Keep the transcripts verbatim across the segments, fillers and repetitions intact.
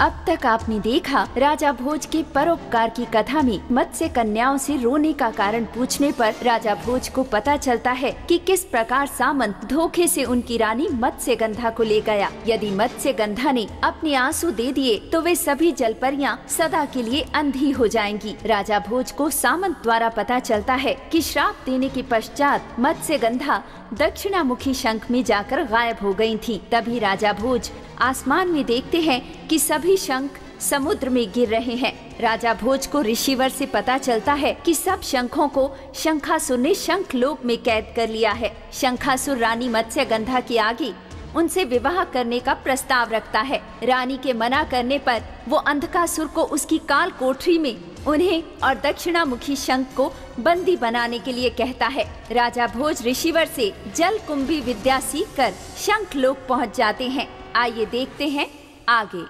अब तक आपने देखा राजा भोज के परोपकार की कथा में मत्स्य कन्याओं से रोने का कारण पूछने पर राजा भोज को पता चलता है कि किस प्रकार सामंत धोखे से उनकी रानी मत्स्यगंधा को ले गया। यदि मत्स्यगंधा ने अपने आंसू दे दिए तो वे सभी जलपरियां सदा के लिए अंधी हो जाएंगी। राजा भोज को सामंत द्वारा पता चलता है कि श्राप देने के पश्चात मत्स्यगंधा दक्षिणामुखी शंख में जाकर गायब हो गयी थी। तभी राजा भोज आसमान में देखते हैं कि सभी शंख समुद्र में गिर रहे हैं। राजा भोज को ऋषिवर से पता चलता है कि सब शंखों को शंखासुर ने शंख लोक में कैद कर लिया है। शंखासुर रानी मत्स्यगंधा के आगे उनसे विवाह करने का प्रस्ताव रखता है। रानी के मना करने पर वो अंधकासुर को उसकी काल कोठरी में उन्हें और दक्षिणामुखी शंख को बंदी बनाने के लिए कहता है। राजा भोज ऋषिवर से जल कुंभी विद्या सीख कर शंख लोक पहुँच जाते हैं। आइए देखते हैं आगे।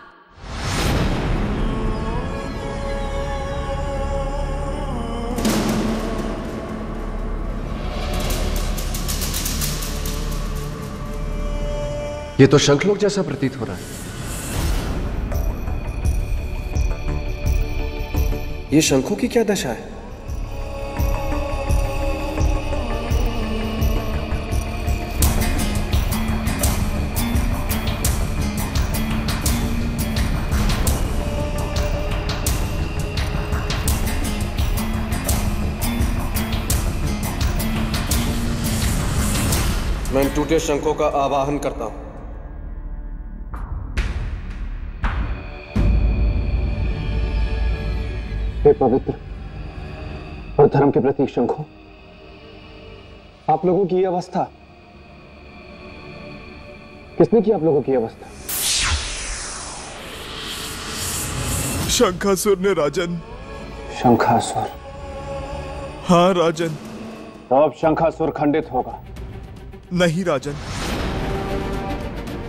ये तो शंखलोक जैसा प्रतीत हो रहा है। ये शंखों की क्या दशा है? मैं टूटे शंखों का आवाहन करता हूं। हे पवित्र और धर्म के प्रतीक शंखों, आप लोगों की यह अवस्था किसने की? आप लोगों की अवस्था शंखासुर ने राजन। शंखासुर? हाँ राजन। तो अब शंखासुर खंडित होगा। नहीं राजन,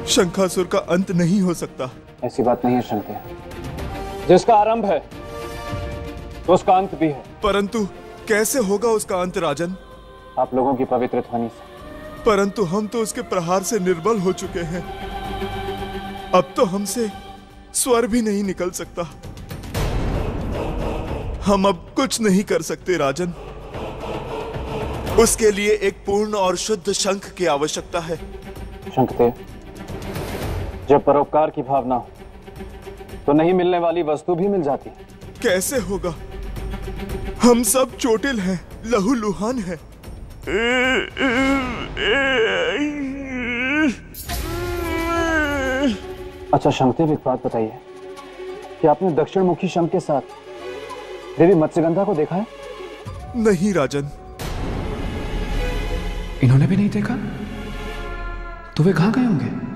शंखासुर का अंत नहीं हो सकता। ऐसी बात नहीं है शंकर, जिसका आरंभ है तो उसका अंत भी है। परंतु कैसे होगा उसका अंत राजन? आप लोगों की पवित्र ध्वनि से। परंतु हम तो उसके प्रहार से निर्बल हो चुके हैं, अब तो हमसे स्वर भी नहीं निकल सकता। हम अब कुछ नहीं कर सकते राजन। उसके लिए एक पूर्ण और शुद्ध शंख की आवश्यकता है। शंखदेव, जब परोपकार की भावना हो तो नहीं मिलने वाली वस्तु भी मिल जाती। कैसे होगा? हम सब चोटिल हैं, लहूलुहान हैं। अच्छा शंखदेव, एक बात बताइए कि आपने दक्षिणमुखी शंख के साथ देवी मत्स्यगंधा को देखा है? नहीं राजन। इन्होंने भी नहीं देखा तो वे कहां गए होंगे?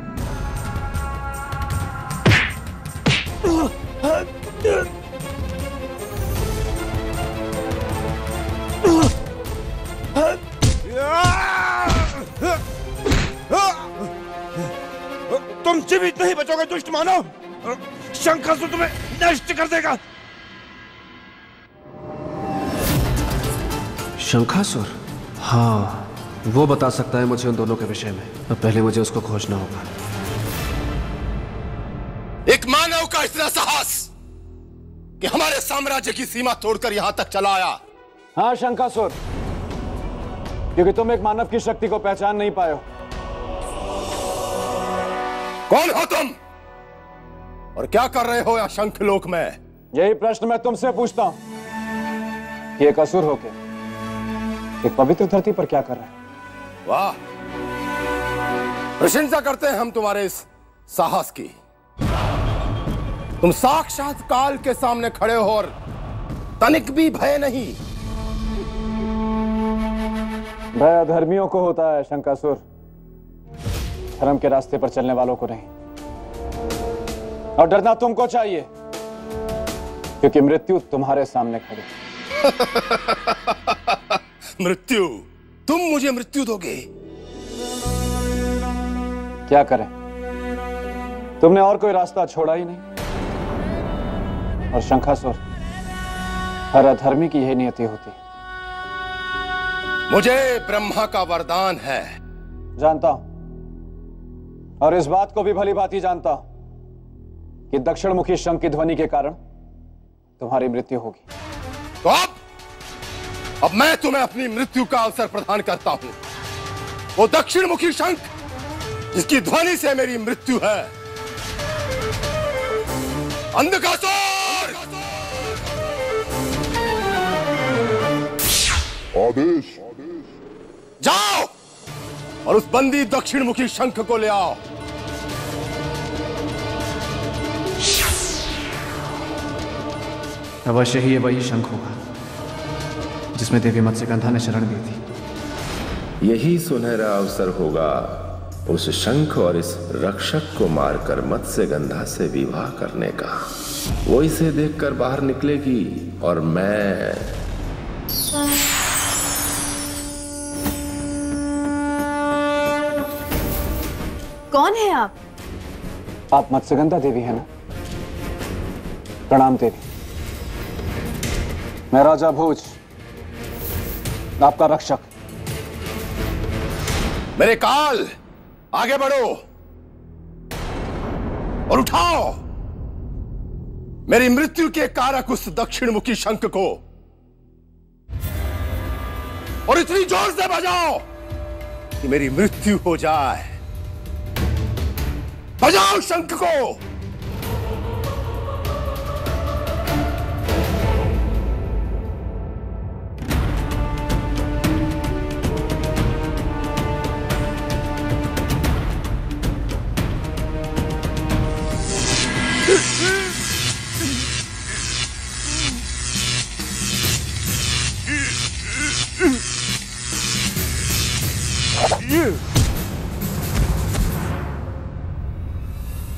तुम जीवित नहीं बचोगे दुष्ट मानव, शंखासुर तुम्हें नष्ट कर देगा। शंखासुर? हाँ, वो बता सकता है मुझे उन दोनों के विषय में। अब पहले मुझे उसको खोजना होगा। एक मानव का इतना साहस कि हमारे साम्राज्य की सीमा तोड़कर यहां तक चला आया। हाँ शंखासुर, क्योंकि तुम एक मानव की शक्ति को पहचान नहीं पाए हो। कौन हो तुम और क्या कर रहे हो यहां शंखलोक में? यही प्रश्न मैं तुमसे पूछता हूं कि एक असुर होके एक पवित्र धरती पर क्या कर रहे हैं? वाह, प्रशंसा करते हैं हम तुम्हारे इस साहस की। तुम साक्षात काल के सामने खड़े हो और तनिक भी भय नहीं। भय अधर्मियों को होता है शंखासुर, धर्म के रास्ते पर चलने वालों को नहीं। और डरना तुमको चाहिए क्योंकि मृत्यु तुम्हारे सामने खड़ी। मृत्यु? तुम मुझे मृत्यु दोगे? क्या करें, तुमने और कोई रास्ता छोड़ा ही नहीं। और शंखासुर, हर अधर्मी की यही नियति होती। मुझे ब्रह्मा का वरदान है। जानता हूं और इस बात को भी भली भांति जानता हूं कि दक्षिणमुखी शंख की ध्वनि के कारण तुम्हारी मृत्यु होगी। तो अब अब मैं तुम्हें अपनी मृत्यु का अवसर प्रदान करता हूं। वो दक्षिणमुखी शंख जिसकी ध्वनि से मेरी मृत्यु है। अंधकासुर! आदेश, जाओ और उस बंदी दक्षिणमुखी शंख को ले आओ। अवश्य ही ये वही शंख होगा जिसमें देवी मत्स्यगंधा ने शरण ली थी। यही सुनहरा अवसर होगा उस शंख और इस रक्षक को मारकर मत्स्यगंधा से विवाह करने का। वो इसे देखकर बाहर निकलेगी और मैं कौन है आप? आप मत्स्यगंधा देवी है ना? प्रणाम देवी, मैं राजा भोज, आपका रक्षक। मेरे काल, आगे बढ़ो और उठाओ मेरी मृत्यु के कारक उस दक्षिणमुखी शंख को और इतनी जोर से बजाओ कि मेरी मृत्यु हो जाए। बजाओ शंख को।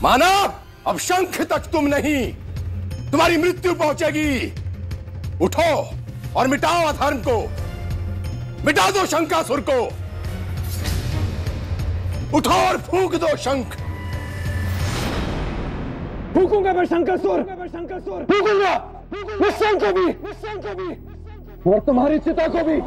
मानव, अब शंख तक तुम नहीं, तुम्हारी मृत्यु पहुंचेगी। उठो और मिटाओ अधर्म को, मिटा दो शंखासुर को। उठो और फूंक दो शंख। फूंकूंगा मैं शंखासुर, शंखासुर फूंकूंगा उस शंख को भी, उस शंख को भी और तुम्हारी चिता को भी।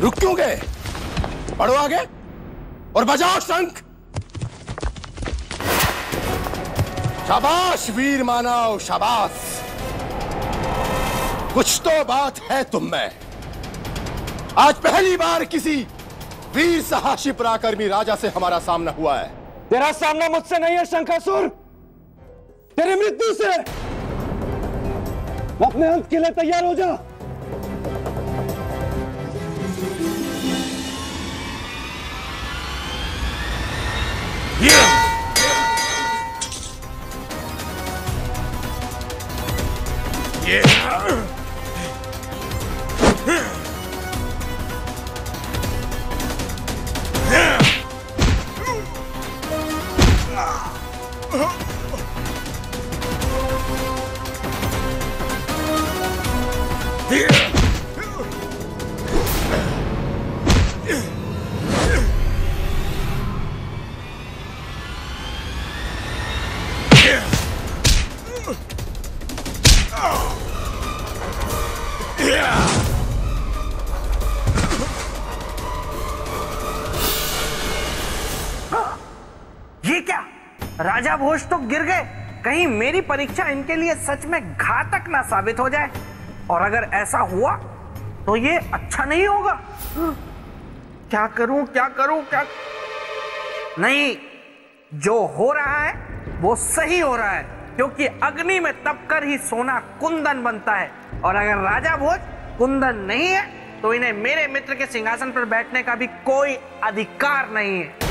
रुक क्यों गए? बढ़ो आगे और बजाओ शंख। शाबाश वीर मानव, शाबाश, कुछ तो बात है तुम में। आज पहली बार किसी वीर साहसी पराक्रमी राजा से हमारा सामना हुआ है। तेरा सामना मुझसे नहीं है शंखासुर, तेरी मृत्यु से। अपने अंत के लिए तैयार हो जा। Yeah. Yeah. राजा भोज तो गिर गए, कहीं मेरी परीक्षा इनके लिए सच में घातक ना साबित हो जाए। और अगर ऐसा हुआ तो ये अच्छा नहीं होगा। क्या करूं, क्या करूं, क्या नहीं। जो हो रहा है वो सही हो रहा है, क्योंकि अग्नि में तपकर ही सोना कुंदन बनता है। और अगर राजा भोज कुंदन नहीं है तो इन्हें मेरे मित्र के सिंहासन पर बैठने का भी कोई अधिकार नहीं है।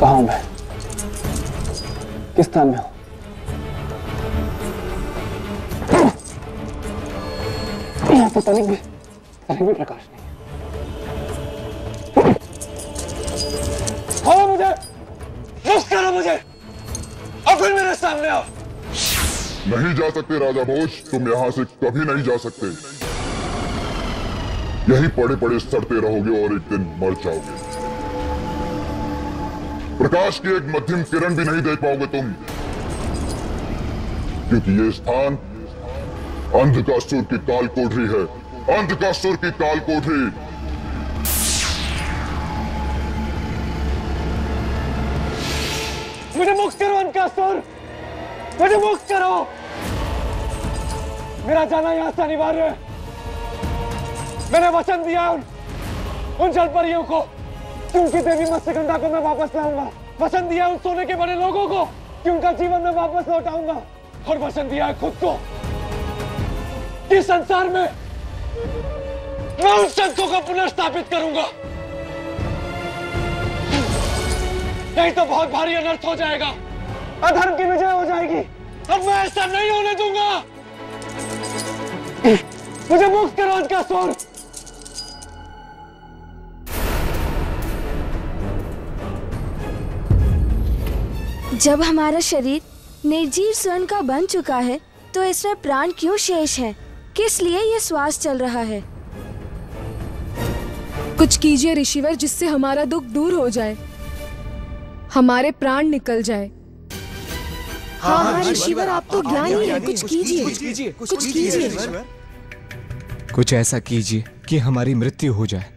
कहाँ हूं मैं? किस स्थान में हूं? यहाँ तो तनिक भी, तनिक भी प्रकाश नहीं है। खोलो मुझे, मुक्त करो मुझे और फिर मेरे सामने आओ। नहीं जा सकते राजा भोज, तुम यहाँ से कभी नहीं जा सकते। यही पड़े पड़े सड़ते रहोगे और एक दिन मर जाओगे। प्रकाश की एक मध्यम किरण भी नहीं दे पाओगे तुम, क्योंकि ये स्थान अंधकासुर की काल कोठरी है। अंधकासुर की काल कोठरी। मुझे मुक्त करो अंधकासुर, मुझे मुक्त करो। मेरा जाना यहाँ से अनिवार्य है। मैंने वचन दिया उन, उन जलपरियों को कि उनकी देवी मत्स्यगंधा को मैं वापस लाऊंगा। वचन दिया उन सोने के बड़े लोगों को कि उनका जीवन मैं वापस लौटाऊंगा। और वचन दिया है खुद को कि संसार में मैं उन शंखों को पुनर्स्थापित करूंगा। नहीं तो बहुत भारी अनर्थ हो जाएगा, अधर्म की विजय हो जाएगी, और मैं ऐसा नहीं होने दूंगा। मुझे मुक्त करो अंधकासुर। जब हमारा शरीर निर्जीव स्वर्ण का बन चुका है तो इसमें प्राण क्यों शेष है? किस लिए ये श्वास चल रहा है? कुछ कीजिए ऋषिवर, जिससे हमारा दुख दूर हो जाए, हमारे प्राण निकल जाए। हाँ हाँ ऋषिवर, आप तो ज्ञानी हैं, कुछ कीजिए, कुछ कीजिए, कुछ कीजिए, कुछ ऐसा कीजिए कि हमारी मृत्यु हो जाए।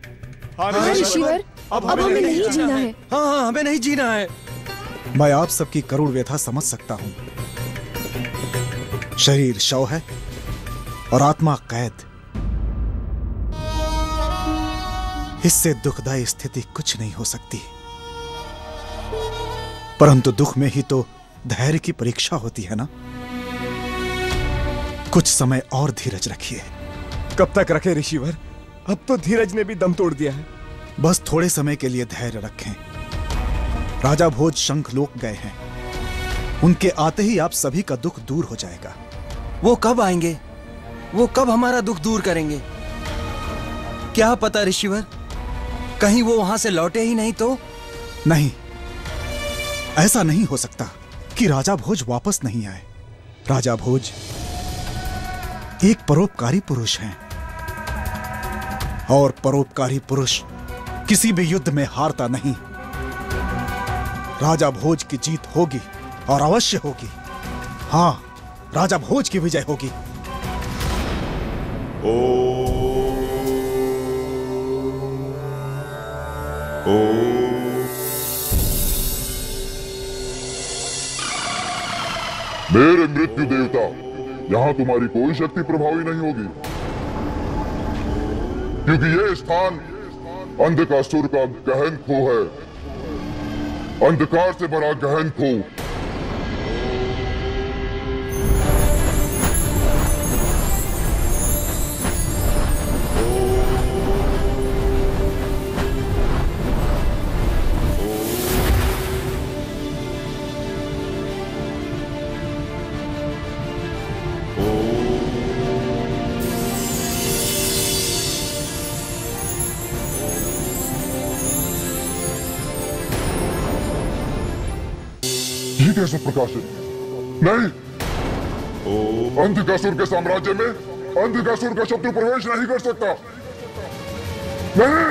हाँ ऋषिवर, अब हमें नहीं जीना है। हाँ हाँ हमें नहीं जीना है। मैं आप सबकी करुण व्यथा समझ सकता हूँ। शरीर शव है और आत्मा कैद। इससे दुखदायी स्थिति कुछ नहीं हो सकती, परंतु दुख में ही तो धैर्य की परीक्षा होती है ना। कुछ समय और धीरज रखिए। कब तक रखें ऋषिवर? अब तो धीरज ने भी दम तोड़ दिया है। बस थोड़े समय के लिए धैर्य रखें। राजा भोज शंख लोक गए हैं, उनके आते ही आप सभी का दुख दूर हो जाएगा। वो कब आएंगे? वो कब हमारा दुख दूर करेंगे? क्या पता ऋषिवर, कहीं वो वहां से लौटे ही नहीं तो। नहीं, ऐसा नहीं हो सकता कि राजा भोज वापस नहीं आए। राजा भोज एक परोपकारी पुरुष हैं और परोपकारी पुरुष किसी भी युद्ध में हारता नहीं। राजा भोज की जीत होगी और अवश्य होगी। हां, राजा भोज की विजय होगी। ओ, ओ। मेरे मृत्यु देवता, यहाँ तुम्हारी कोई शक्ति प्रभावी नहीं होगी, क्योंकि ये स्थान अंधकासुर का गहन खो है, अंधकार से भरा गहन खो। कैसे प्रकाशित नहीं, अंधकासुर के साम्राज्य में अंधकासुर का शत्रु प्रवेश नहीं कर सकता। नहीं।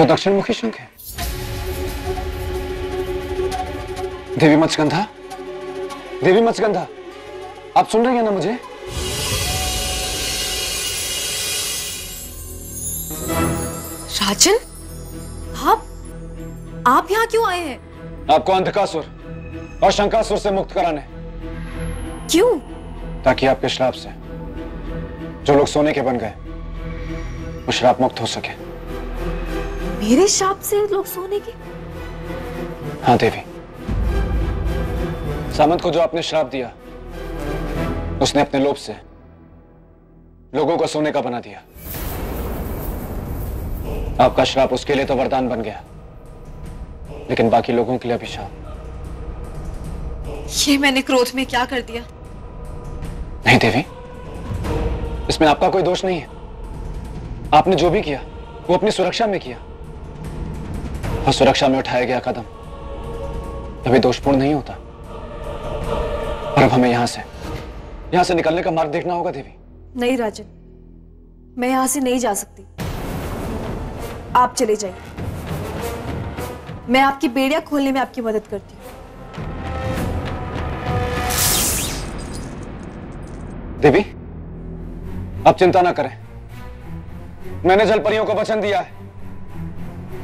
तो दक्षिणामुखी शंख है। देवी मत्स्यगंधा, देवी मत्स्यगंधा, आप सुन रही हैं ना मुझे? राजन, आप आप यहाँ क्यों आए हैं? आपको अंधकासुर और शंखासुर से मुक्त कराने। क्यों? ताकि आपके श्राप से जो लोग सोने के बन गए वो श्राप मुक्त हो सके। मेरे शाप से लोग सोने के? हाँ देवी, सामंत को जो आपने श्राप दिया, उसने अपने लोभ से लोगों को सोने का बना दिया। आपका श्राप उसके लिए तो वरदान बन गया, लेकिन बाकी लोगों के लिए अभिशाप। ये मैंने क्रोध में क्या कर दिया? नहीं देवी, इसमें आपका कोई दोष नहीं है। आपने जो भी किया वो अपनी सुरक्षा में किया, और सुरक्षा में उठाया गया कदम कभी दोषपूर्ण नहीं होता। और अब हमें यहां से यहां से निकलने का मार्ग देखना होगा देवी। नहीं राजन, मैं यहां से नहीं जा सकती। आप चले जाइए, मैं आपकी बेड़िया खोलने में आपकी मदद करती हूँ। देवी आप चिंता ना करें, मैंने जलपरियों को वचन दिया है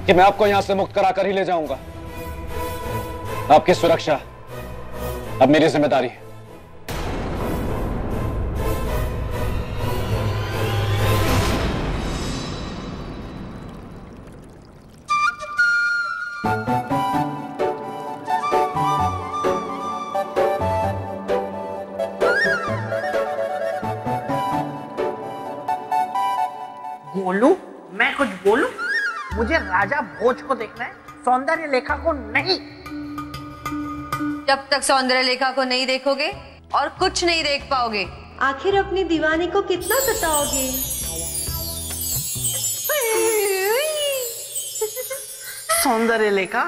कि मैं आपको यहां से मुक्त कराकर ही ले जाऊंगा। आपकी सुरक्षा अब मेरी जिम्मेदारी है। बोलू मैं कुछ बोलू? मुझे राजा भोज को देखना है, सौंदर्य लेखा को नहीं। जब तक सौंदर्य लेखा को नहीं देखोगे और कुछ नहीं देख पाओगे। आखिर अपनी दीवानी को कितना सताओगे? सौंदर्य लेखा,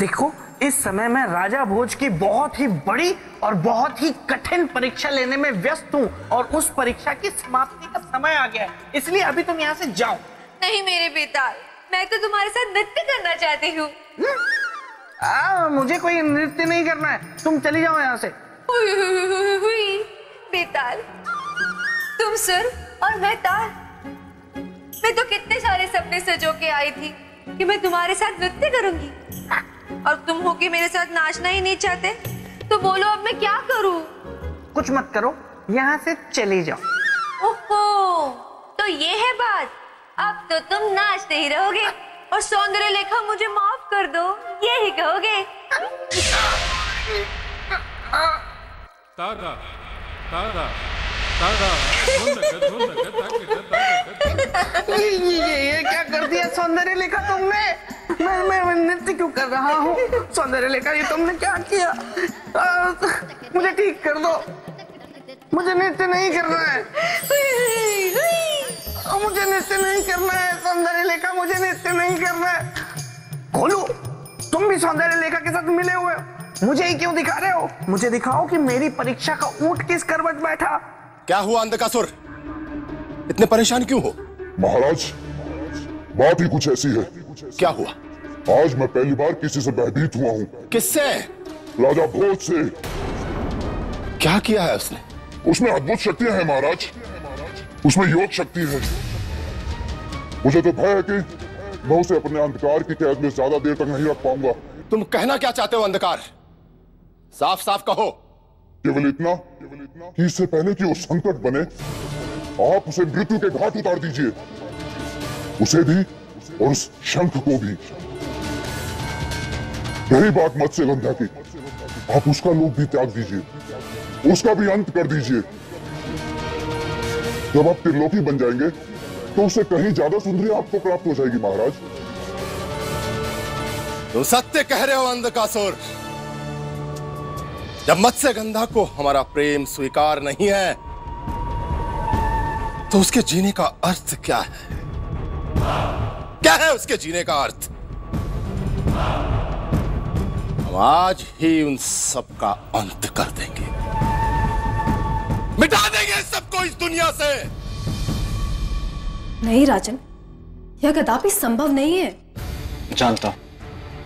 देखो इस समय मैं राजा भोज की बहुत ही बड़ी और बहुत ही कठिन परीक्षा लेने में व्यस्त हूँ, और उस परीक्षा की समाप्ति का समय आ गया है, इसलिए अभी तुम यहाँ से जाओ। नहीं मेरे पिता, मैं तो तुम्हारे साथ नृत्य करना चाहती हूँ। आ, मुझे कोई नृत्य नहीं करना है, तुम चली जाओ यहाँ से। हुई हुई हुई हुई, बेताल, तुम सुर और मैं ताल। मैं तो कितने सारे सपने सजो के आई थी कि मैं तुम्हारे साथ नृत्य करूंगी, और तुम हो कि मेरे साथ नाचना ही नहीं चाहते। तो बोलो अब मैं क्या करूं? कुछ मत करो, यहाँ से चले जाओ। ओहो, तो ये है बात। अब तो तुम नाचते ही रहोगे और सौंदर्य लेखा मुझे माफ कर दो यही कहोगे। तारा, तारा, तारा, ये, ये, ये क्या कर दिया सौंदर्य लेखा तुमने? मैं मैं, मैं नृत्य क्यों कर रहा हूँ? सौंदर्य लेखा ये तुमने क्या किया? आ, मुझे ठीक कर दो, मुझे नृत्य नहीं करना है, मुझे नृत्य नहीं करना है। सौंदर्य लेखा मुझे नृत्य नहीं करना है। खोलो, तुम भी सौंदर्य लेखा के साथ मिले हुए हो, मुझे ही क्यों दिखा रहे हो? मुझे दिखाओ कि मेरी परीक्षा का ऊंट किस करवट बैठा। क्या हुआ अंधकासुर, इतने परेशान क्यों हो? महाराज बात ही कुछ ऐसी है। क्या हुआ? आज मैं पहली बार किसी से भयभीत हुआ हूँ। किससे? राजा भोज से। क्या किया है उसने? उसमें अद्भुत शक्तियां हैं महाराज, उसमें योग शक्ति है। मुझे तो भय है कि मैं उसे अपने अंधकार की कैद में ज्यादा देर तक नहीं रख पाऊंगा। तुम कहना क्या चाहते हो अंधकार? साफ साफ कहो। केवल इतना कि इससे पहले कि वो संकट बने, आप उसे मृत्यु के घाट उतार दीजिए, उसे भी और उस शंख को भी। यही बात मत्स्यगंधा की, आप उसका लोभ भी त्याग दीजिए, उसका भी अंत कर दीजिए। जब आप त्रिलोकी बन जाएंगे तो उससे कहीं ज्यादा सुंदरी आपको प्राप्त हो जाएगी महाराज। तो सत्य कह रहे हो अंधकासुर। जब मत्स्यगंधा को हमारा प्रेम स्वीकार नहीं है तो उसके जीने का अर्थ क्या है? क्या है उसके जीने का अर्थ? हम आज ही उन सब का अंत कर देंगे, मिटा देंगे सबको इस दुनिया से। नहीं राजन, यह कदापि संभव नहीं है। जानता हूं,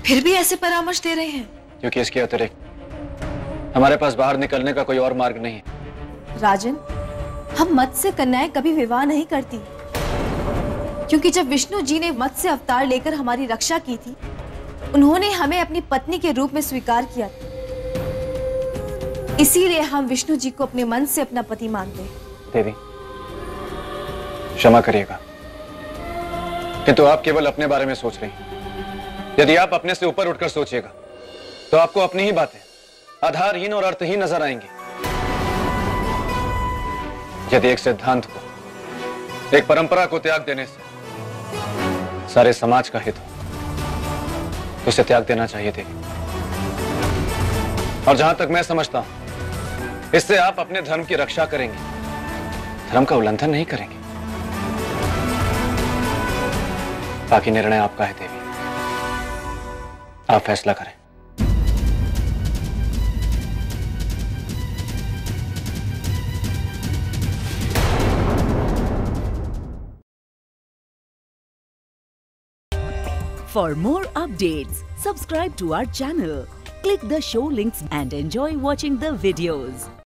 फिर भी ऐसे परामर्श दे रहे हैं क्योंकि इसके अतिरिक्त हमारे पास बाहर निकलने का कोई और मार्ग नहीं है। राजन, हम मत्स्य कन्याएं कभी विवाह नहीं करती, क्योंकि जब विष्णु जी ने मत्स्य अवतार लेकर हमारी रक्षा की थी, उन्होंने हमें अपनी पत्नी के रूप में स्वीकार किया था। इसीलिए हम विष्णु जी को अपने मन से अपना पति मानते हैं। देवी क्षमा करिएगा, किंतु आप केवल अपने बारे में सोच रही हैं। यदि आप अपने से ऊपर उठकर सोचिएगा तो आपको अपनी ही बातें, आधारहीन और अर्थहीन नजर आएंगे। यदि एक सिद्धांत को, एक परंपरा को त्याग देने से सारे समाज का हित हो तो उसे त्याग देना चाहिए देवी। और जहां तक मैं समझता हूं इससे आप अपने धर्म की रक्षा करेंगे, धर्म का उल्लंघन नहीं करेंगे। बाकी निर्णय आपका है देवी, आप फैसला करें। For more updates, subscribe to our channel, click the show links and enjoy watching the videos.